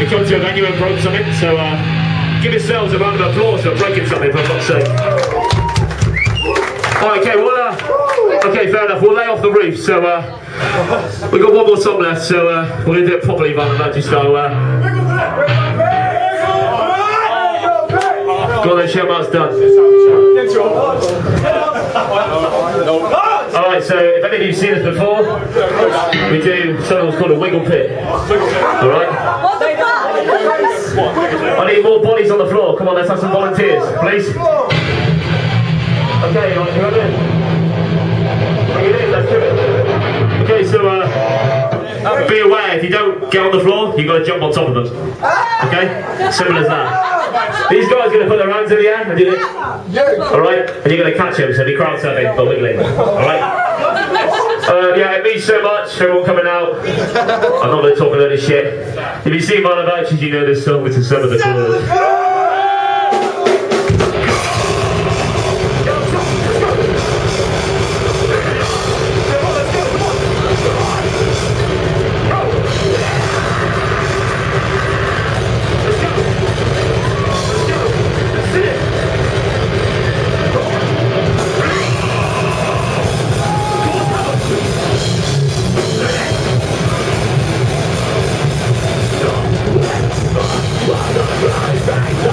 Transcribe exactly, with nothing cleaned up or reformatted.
we come to a venue and broke something, so uh, give yourselves a round of applause for breaking something, for fuck's sake. Alright, okay, well, uh, okay, fair enough, we'll lay off the roof, so uh, we've got one more song left, so uh, we're going to do it properly, Violent Virtues style. Uh, go on then, show Mark's done. Alright, so if any of you have seen us before, we do something called a wiggle pit. Alright? What the fuck? I need more bodies on the floor. Come on, let's have some volunteers, please. Okay, you want to come in? Bring it in, let's do it. Okay, so uh, be aware, if you don't get on the floor, you've got to jump on top of them. Okay? Simple as that. These guys are going to put their hands in the air and do this. Alright? And you're going to catch him, so be crowd surfing but wiggling. Alright? Uh, yeah, it means so much, everyone coming out. I'm not going to talk a load of shit. If you've seen Violent Virtues, you know this song, which is some of the coolest. Right back!